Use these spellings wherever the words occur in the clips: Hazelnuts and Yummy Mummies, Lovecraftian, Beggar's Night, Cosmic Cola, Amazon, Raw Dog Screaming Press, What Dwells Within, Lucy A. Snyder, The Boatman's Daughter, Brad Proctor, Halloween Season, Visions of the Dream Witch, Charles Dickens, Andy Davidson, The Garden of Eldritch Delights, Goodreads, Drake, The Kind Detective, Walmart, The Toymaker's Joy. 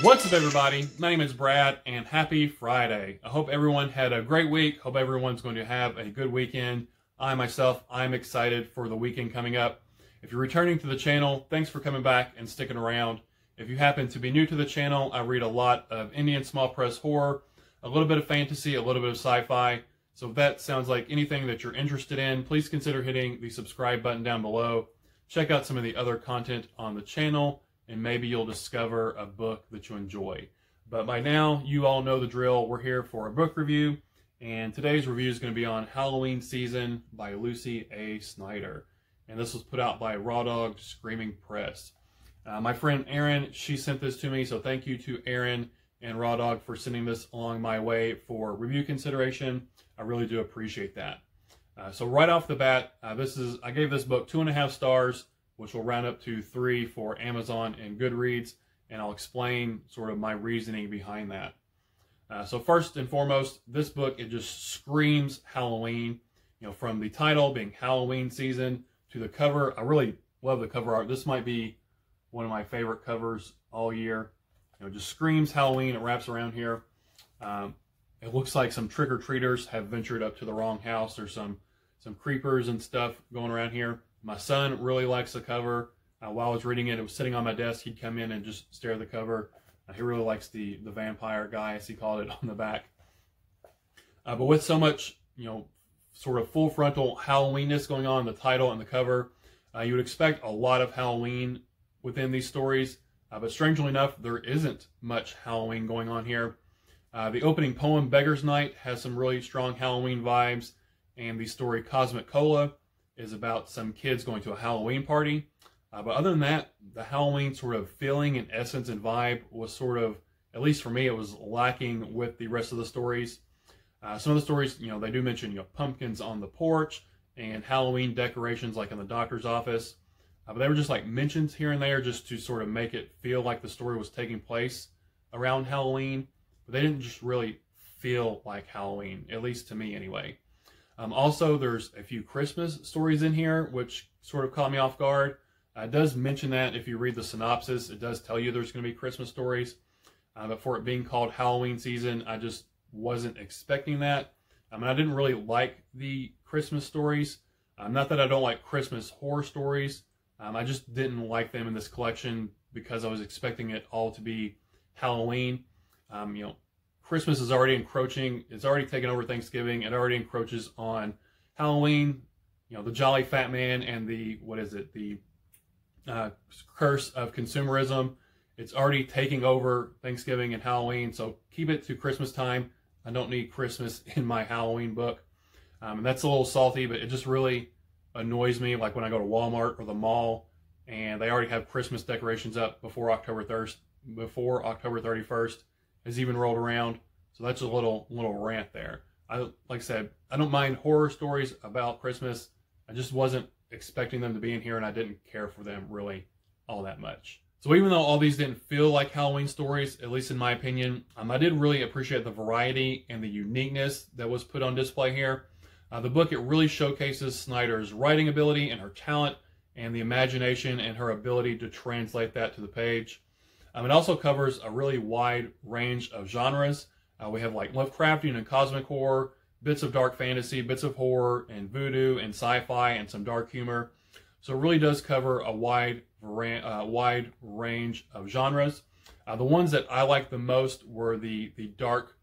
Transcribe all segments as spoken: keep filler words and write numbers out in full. What's up, everybody? My name is Brad, and happy Friday. I hope everyone had a great week. Hope everyone's going to have a good weekend. I, myself, I'm excited for the weekend coming up. If you're returning to the channel, thanks for coming back and sticking around. If you happen to be new to the channel, I read a lot of Indian small press horror, a little bit of fantasy, a little bit of sci-fi. So if that sounds like anything that you're interested in, please consider hitting the subscribe button down below. Check out some of the other content on the channel, and maybe you'll discover a book that you enjoy. But by now, you all know the drill. We're here for a book review, and today's review is going to be on Halloween Season by Lucy A. Snyder. And this was put out by Raw Dog Screaming Press. Uh, my friend Erin, she sent this to me, so thank you to Erin and Raw Dog for sending this along my way for review consideration. I really do appreciate that. Uh, so right off the bat, uh, this is I gave this book two and a half stars, which will round up to three for Amazon and Goodreads, and I'll explain sort of my reasoning behind that. Uh, so first and foremost, this book, it just screams Halloween. You know, from the title being Halloween Season to the cover, I really love the cover art. This might be one of my favorite covers all year. You know, just screams Halloween. It wraps around here. Um, it looks like some trick-or-treaters have ventured up to the wrong house. There's some, some creepers and stuff going around here. My son really likes the cover. Uh, while I was reading it, it was sitting on my desk. He'd come in and just stare at the cover. Uh, he really likes the, the vampire guy, as he called it, on the back. Uh, but with so much, you know, sort of full frontal Halloweenness going on in the title and the cover, uh, you would expect a lot of Halloween within these stories. Uh, but strangely enough, there isn't much Halloween going on here. Uh, the opening poem, Beggar's Night, has some really strong Halloween vibes. And the story, Cosmic Cola, is about some kids going to a Halloween party. Uh, but other than that, the Halloween sort of feeling and essence and vibe was sort of, at least for me, it was lacking with the rest of the stories. Uh, some of the stories, you know, they do mention, you know, pumpkins on the porch and Halloween decorations like in the doctor's office. Uh, but they were just like mentions here and there just to sort of make it feel like the story was taking place around Halloween. But they didn't just really feel like Halloween, at least to me anyway. Um, also, there's a few Christmas stories in here, which sort of caught me off guard. Uh, it does mention that if you read the synopsis, it does tell you there's going to be Christmas stories. Uh, but for it being called Halloween Season, I just wasn't expecting that. I mean, I didn't really like the Christmas stories. Um, not that I don't like Christmas horror stories. Um, I just didn't like them in this collection because I was expecting it all to be Halloween. Um, you know, Christmas is already encroaching. It's already taken over Thanksgiving. It already encroaches on Halloween. You know, the Jolly Fat Man and the, what is it? The uh, curse of consumerism. It's already taking over Thanksgiving and Halloween. So keep it to Christmas time. I don't need Christmas in my Halloween book. Um, and that's a little salty, but it just really annoys me. Like when I go to Walmart or the mall and they already have Christmas decorations up before October thirst, before October thirty-first. Has even rolled around. So that's a little little rant there. I like I said, I don't mind horror stories about Christmas. I just wasn't expecting them to be in here, and I didn't care for them really all that much. So even though all these didn't feel like Halloween stories, at least in my opinion, um, I did really appreciate the variety and the uniqueness that was put on display here. Uh, the book, it really showcases Snyder's writing ability and her talent and the imagination and her ability to translate that to the page. Um, it also covers a really wide range of genres. Uh, we have like Lovecraftian and cosmic horror, bits of dark fantasy, bits of horror and voodoo and sci-fi and some dark humor. So it really does cover a wide uh, wide range of genres. Uh, the ones that I liked the most were the, the dark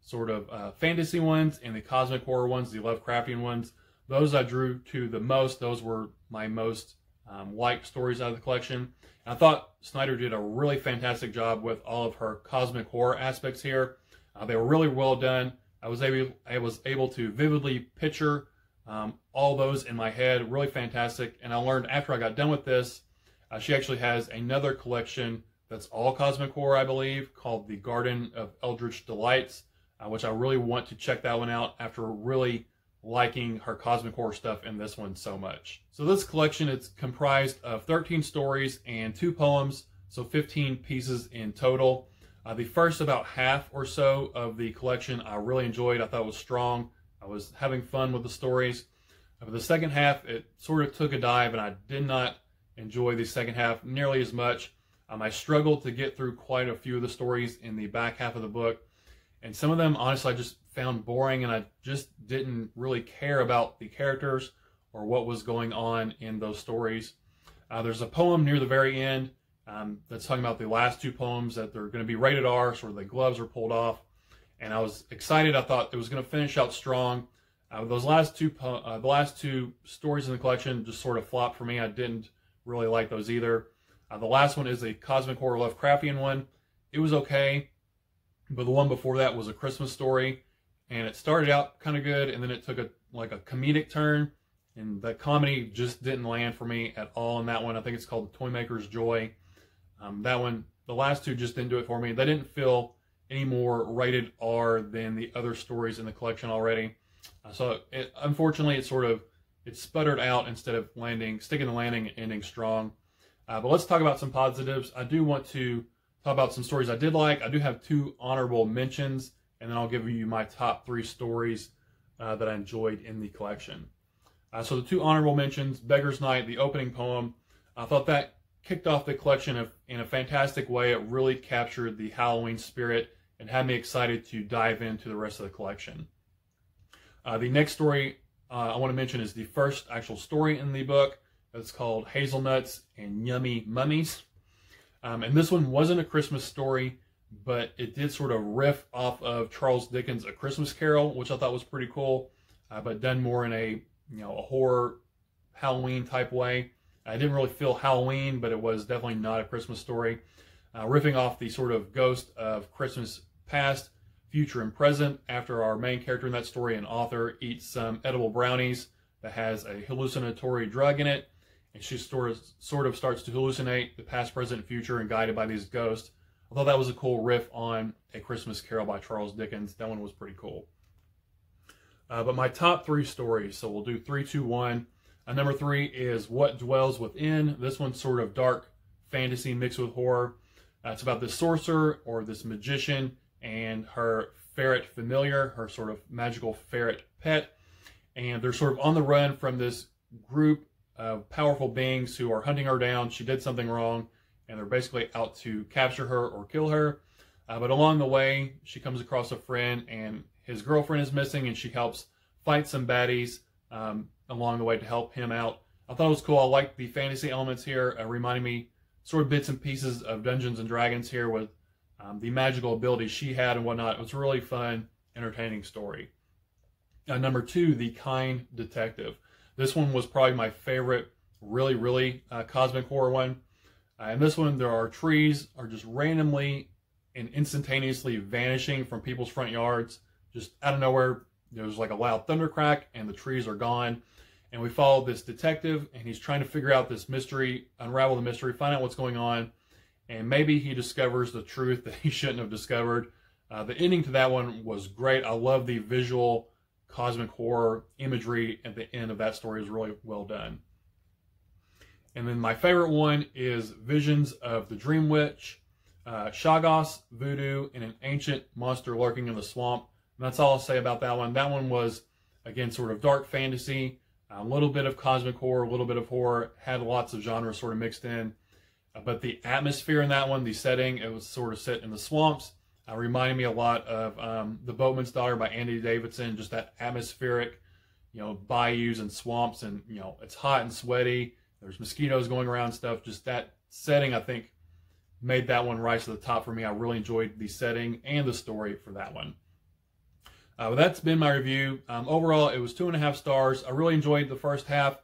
sort of uh, fantasy ones and the cosmic horror ones, the Lovecraftian ones. Those I drew to the most. Those were my most um, liked stories out of the collection. I thought Snyder did a really fantastic job with all of her cosmic horror aspects here. Uh, they were really well done. I was able, I was able to vividly picture um, all those in my head. Really fantastic. And I learned after I got done with this, uh, she actually has another collection that's all cosmic horror, I believe, called The Garden of Eldritch Delights, uh, which I really want to check that one out after really liking her cosmic horror stuff in this one so much. So this collection, it's comprised of thirteen stories and two poems, so fifteen pieces in total. Uh, the first about half or so of the collection I really enjoyed. I thought it was strong. I was having fun with the stories. Uh, but the second half, it sort of took a dive, and I did not enjoy the second half nearly as much. Um, I struggled to get through quite a few of the stories in the back half of the book. And some of them, honestly, I just found boring, and I just didn't really care about the characters or what was going on in those stories. Uh, there's a poem near the very end um, that's talking about the last two poems that they're going to be rated R, so the gloves are pulled off. And I was excited. I thought it was going to finish out strong. Uh, those last two, uh, the last two stories in the collection just sort of flopped for me. I didn't really like those either. Uh, the last one is a Cosmic Horror Lovecraftian one. It was okay, but the one before that was A Christmas Story, and it started out kind of good, and then it took a like a comedic turn, and the comedy just didn't land for me at all in that one. I think it's called The Toymaker's Joy. Um, that one, the last two just didn't do it for me. They didn't feel any more rated R than the other stories in the collection already. Uh, so it, unfortunately, it sort of it sputtered out instead of landing, sticking the landing and ending strong. Uh, but let's talk about some positives. I do want to talk about some stories I did like. I do have two honorable mentions, and then I'll give you my top three stories uh, that I enjoyed in the collection. Uh, so the two honorable mentions, Beggar's Night, the opening poem. I thought that kicked off the collection of, in a fantastic way. It really captured the Halloween spirit and had me excited to dive into the rest of the collection. Uh, the next story uh, I want to mention is the first actual story in the book. It's called Hazelnuts and Yummy Mummies. Um, and this one wasn't a Christmas story, but it did sort of riff off of Charles Dickens' A Christmas Carol, which I thought was pretty cool, uh, but done more in a, you know, a horror Halloween type way. I didn't really feel Halloween, but it was definitely not a Christmas story. Uh, riffing off the sort of ghost of Christmas past, future, and present after our main character in that story and author eats some edible brownies that has a hallucinatory drug in it. And she sort of starts to hallucinate the past, present, future, and guided by these ghosts. I thought that was a cool riff on A Christmas Carol by Charles Dickens. That one was pretty cool. Uh, but my top three stories, so we'll do three, two, one. Uh, number three is What Dwells Within. This one's sort of dark fantasy mixed with horror. Uh, it's about this sorcerer or this magician and her ferret familiar, her sort of magical ferret pet. And they're sort of on the run from this group of powerful beings who are hunting her down. She did something wrong, and they're basically out to capture her or kill her. Uh, but along the way, she comes across a friend, and his girlfriend is missing, and she helps fight some baddies um, along the way to help him out. I thought it was cool. I liked the fantasy elements here. It reminded me sort of bits and pieces of Dungeons and Dragons here with um, the magical abilities she had and whatnot. It was a really fun, entertaining story. Uh, number two, The Kind Detective. This one was probably my favorite, really, really uh, cosmic horror one. Uh, and this one, there are trees are just randomly and instantaneously vanishing from people's front yards. Just out of nowhere, there's like a loud thunder crack, and the trees are gone. And we follow this detective, and he's trying to figure out this mystery, unravel the mystery, find out what's going on. And maybe he discovers the truth that he shouldn't have discovered. Uh, the ending to that one was great. I love the visual cosmic horror imagery at the end of that story. Is really well done. And then my favorite one is Visions of the Dream Witch. Uh, Shagos, voodoo, and an ancient monster lurking in the swamp. And that's all I'll say about that one. That one was, again, sort of dark fantasy, a little bit of cosmic horror, a little bit of horror, had lots of genres sort of mixed in. Uh, but the atmosphere in that one, the setting, it was sort of set in the swamps. Uh, reminded me a lot of um, The Boatman's Daughter by Andy Davidson, just that atmospheric, you know, bayous and swamps, and, you know, it's hot and sweaty. There's mosquitoes going around and stuff. Just that setting, I think, made that one rise to the top for me. I really enjoyed the setting and the story for that one. Uh, but that's been my review. Um, overall, it was two and a half stars. I really enjoyed the first half.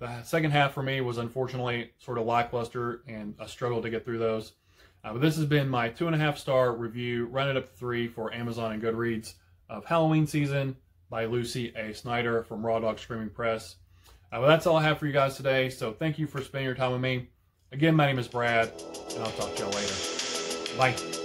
The second half for me was unfortunately sort of lackluster, and I struggled to get through those. Uh, but this has been my two and a half star review, run it up to three for Amazon and Goodreads, of Halloween Season by Lucy A. Snyder from Raw Dog Screaming Press. Uh, well, that's all I have for you guys today, so thank you for spending your time with me. Again, my name is Brad, and I'll talk to y'all later. Bye.